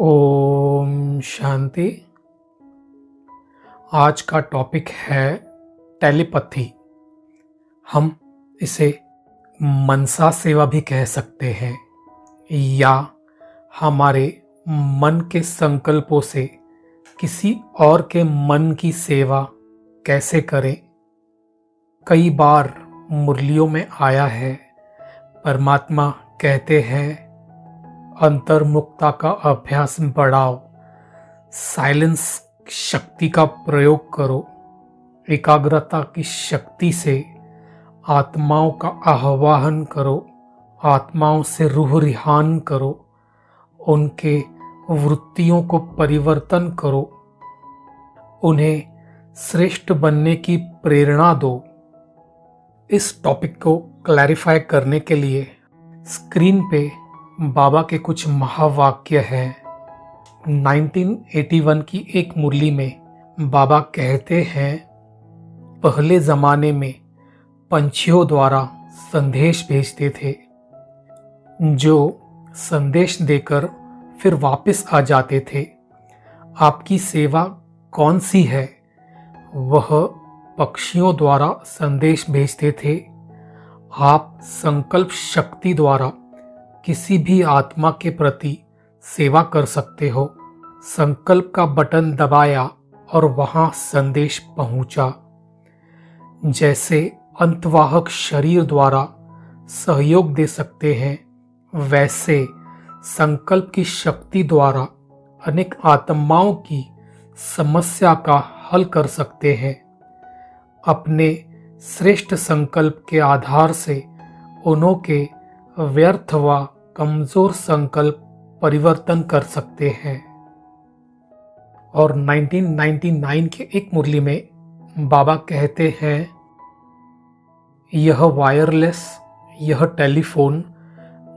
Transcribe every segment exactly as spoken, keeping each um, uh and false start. ओम शांति। आज का टॉपिक है टेलीपैथी। हम इसे मनसा सेवा भी कह सकते हैं या हमारे मन के संकल्पों से किसी और के मन की सेवा कैसे करें। कई बार मुरलियों में आया है, परमात्मा कहते हैं अंतर्मुक्ता का अभ्यास बढ़ाओ, साइलेंस शक्ति का प्रयोग करो, एकाग्रता की शक्ति से आत्माओं का आह्वान करो, आत्माओं से रूह रिहान करो, उनके वृत्तियों को परिवर्तन करो, उन्हें श्रेष्ठ बनने की प्रेरणा दो। इस टॉपिक को क्लैरिफाई करने के लिए स्क्रीन पे बाबा के कुछ महावाक्य हैं। उन्नीस सौ इक्यासी की एक मुरली में बाबा कहते हैं, पहले ज़माने में पंछियों द्वारा संदेश भेजते थे, जो संदेश देकर फिर वापस आ जाते थे। आपकी सेवा कौन सी है? वह पक्षियों द्वारा संदेश भेजते थे। आप संकल्प शक्ति द्वारा किसी भी आत्मा के प्रति सेवा कर सकते हो। संकल्प का बटन दबाया और वहां संदेश पहुंचा। जैसे अंतवाहक शरीर द्वारा सहयोग दे सकते हैं, वैसे संकल्प की शक्ति द्वारा अनेक आत्माओं की समस्या का हल कर सकते हैं। अपने श्रेष्ठ संकल्प के आधार से उनके व्यर्थ व कमजोर संकल्प परिवर्तन कर सकते हैं। और उन्नीस सौ निन्यानवे के एक मुरली में बाबा कहते हैं, यह वायरलेस, यह टेलीफोन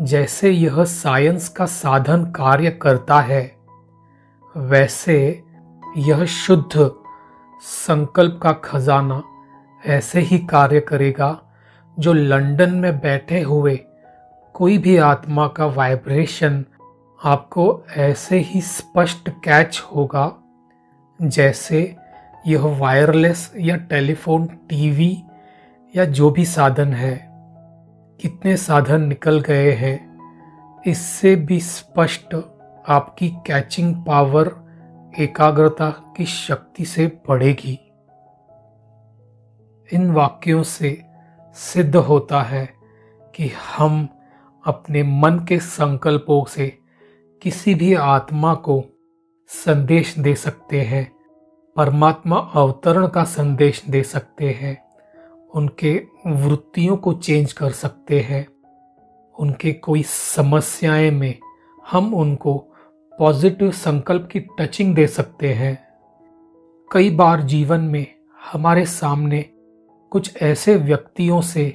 जैसे यह साइंस का साधन कार्य करता है, वैसे यह शुद्ध संकल्प का खजाना ऐसे ही कार्य करेगा, जो लंदन में बैठे हुए कोई भी आत्मा का वाइब्रेशन आपको ऐसे ही स्पष्ट कैच होगा जैसे यह वायरलेस या टेलीफोन, टीवी या जो भी साधन है। कितने साधन निकल गए हैं, इससे भी स्पष्ट आपकी कैचिंग पावर एकाग्रता की शक्ति से बढ़ेगी। इन वाक्यों से सिद्ध होता है कि हम अपने मन के संकल्पों से किसी भी आत्मा को संदेश दे सकते हैं, परमात्मा अवतरण का संदेश दे सकते हैं, उनके वृत्तियों को चेंज कर सकते हैं, उनके कोई समस्याएं में हम उनको पॉजिटिव संकल्प की टचिंग दे सकते हैं। कई बार जीवन में हमारे सामने कुछ ऐसे व्यक्तियों से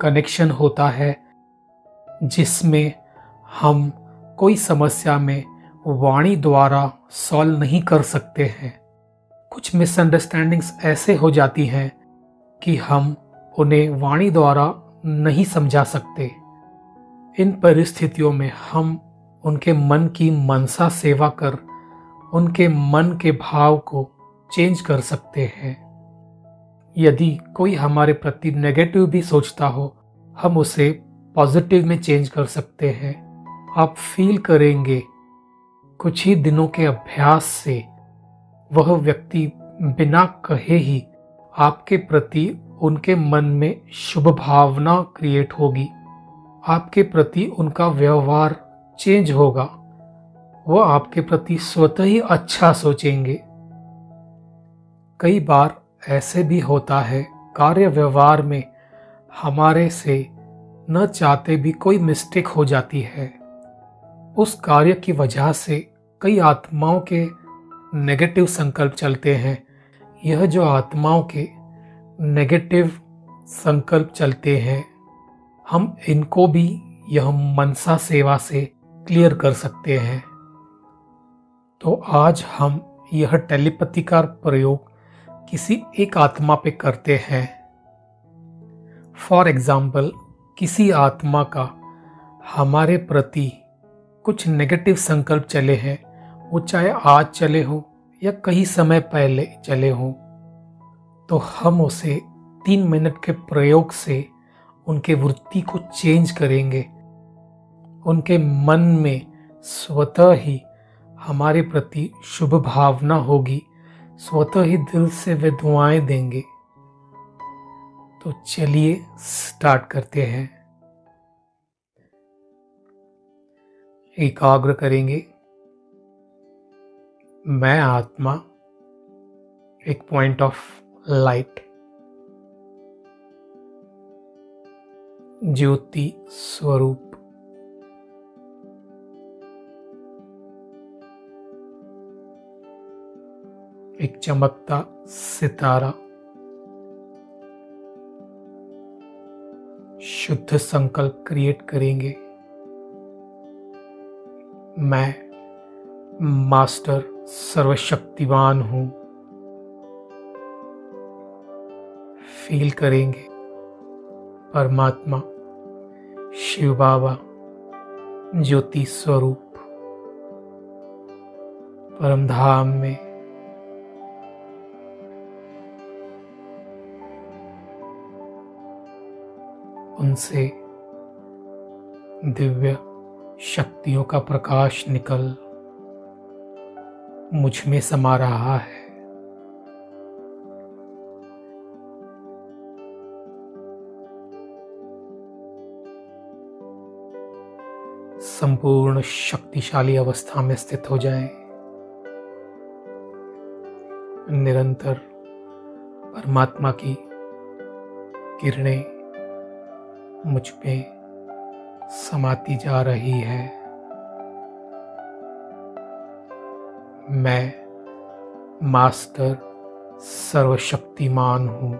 कनेक्शन होता है जिसमें हम कोई समस्या में वाणी द्वारा सॉल्व नहीं कर सकते हैं। कुछ मिसअंडरस्टैंडिंग्स ऐसे हो जाती हैं कि हम उन्हें वाणी द्वारा नहीं समझा सकते। इन परिस्थितियों में हम उनके मन की मनसा सेवा कर उनके मन के भाव को चेंज कर सकते हैं। यदि कोई हमारे प्रति नेगेटिव भी सोचता हो, हम उसे पॉजिटिव में चेंज कर सकते हैं। आप फील करेंगे कुछ ही दिनों के अभ्यास से वह व्यक्ति बिना कहे ही आपके प्रति उनके मन में शुभ भावना क्रिएट होगी, आपके प्रति उनका व्यवहार चेंज होगा, वह आपके प्रति स्वतः ही अच्छा सोचेंगे। कई बार ऐसे भी होता है कार्य व्यवहार में हमारे से न चाहते भी कोई मिस्टेक हो जाती है। उस कार्य की वजह से कई आत्माओं के नेगेटिव संकल्प चलते हैं। यह जो आत्माओं के नेगेटिव संकल्प चलते हैं, हम इनको भी यह मनसा सेवा से क्लियर कर सकते हैं। तो आज हम यह टेलीपैथी का प्रयोग किसी एक आत्मा पे करते हैं। फॉर एग्जाम्पल, किसी आत्मा का हमारे प्रति कुछ नेगेटिव संकल्प चले हैं, वो चाहे आज चले हो या कई समय पहले चले हो, तो हम उसे तीन मिनट के प्रयोग से उनके वृत्ति को चेंज करेंगे। उनके मन में स्वतः ही हमारे प्रति शुभ भावना होगी, स्वतः ही दिल से वे दुआएं देंगे। तो चलिए स्टार्ट करते हैं। एकाग्र करेंगे। मैं आत्मा एक पॉइंट ऑफ लाइट, ज्योति स्वरूप, एक चमकता सितारा, शुद्ध संकल्प क्रिएट करेंगे। मैं मास्टर सर्वशक्तिवान हूं, फील करेंगे परमात्मा शिव बाबा ज्योति स्वरूप परमधाम में। उनसे दिव्य शक्तियों का प्रकाश निकल मुझ में समा रहा है। संपूर्ण शक्तिशाली अवस्था में स्थित हो जाएं। निरंतर परमात्मा की किरणें मुझ पे समाती जा रही है। मैं मास्टर सर्वशक्तिमान हूं।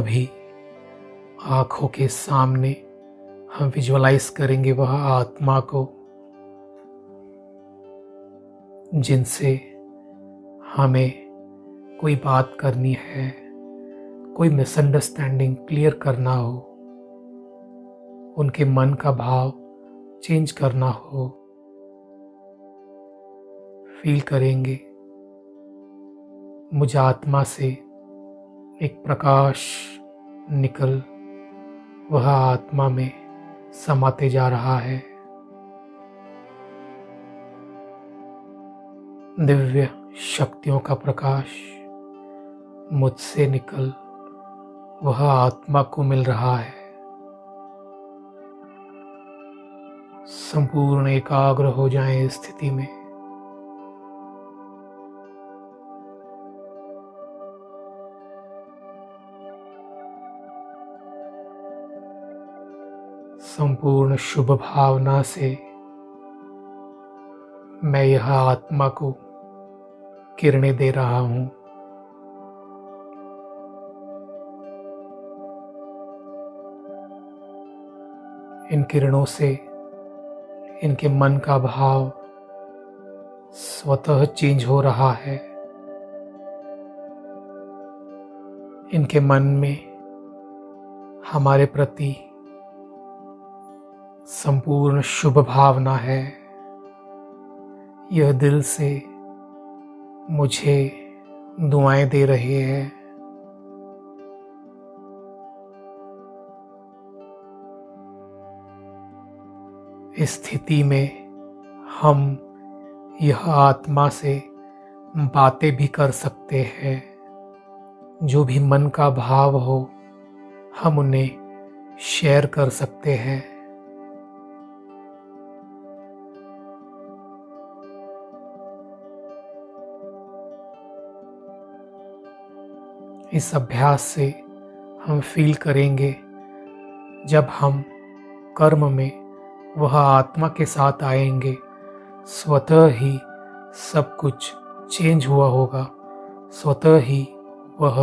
अभी आंखों के सामने हम विजुअलाइज करेंगे वह आत्मा को जिनसे हमें कोई बात करनी है, कोई मिसअंडरस्टैंडिंग क्लियर करना हो, उनके मन का भाव चेंज करना हो। फील करेंगे मुझ आत्मा से एक प्रकाश निकल वह आत्मा में समाते जा रहा है। दिव्य शक्तियों का प्रकाश मुझसे निकल वह आत्मा को मिल रहा है। संपूर्ण एकाग्र हो जाएं स्थिति में। संपूर्ण शुभ भावना से मैं यह आत्मा को किरणें दे रहा हूं। इन किरणों से इनके मन का भाव स्वतः चेंज हो रहा है। इनके मन में हमारे प्रति संपूर्ण शुभ भावना है। यह दिल से मुझे दुआएं दे रहे हैं। इस स्थिति में हम यह आत्मा से बातें भी कर सकते हैं। जो भी मन का भाव हो हम उन्हें शेयर कर सकते हैं। इस अभ्यास से हम फील करेंगे जब हम कर्म में वह आत्मा के साथ आएंगे, स्वतः ही सब कुछ चेंज हुआ होगा। स्वतः ही वह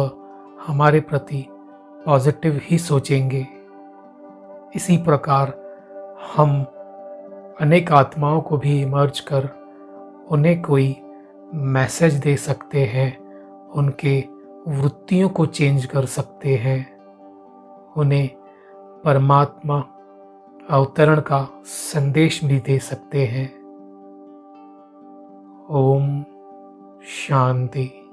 हमारे प्रति पॉजिटिव ही सोचेंगे। इसी प्रकार हम अनेक आत्माओं को भी इमर्ज कर उन्हें कोई मैसेज दे सकते हैं, उनके वृत्तियों को चेंज कर सकते हैं। उन्हें परमात्मा अवतरण का संदेश भी दे सकते हैं। ओम शांति।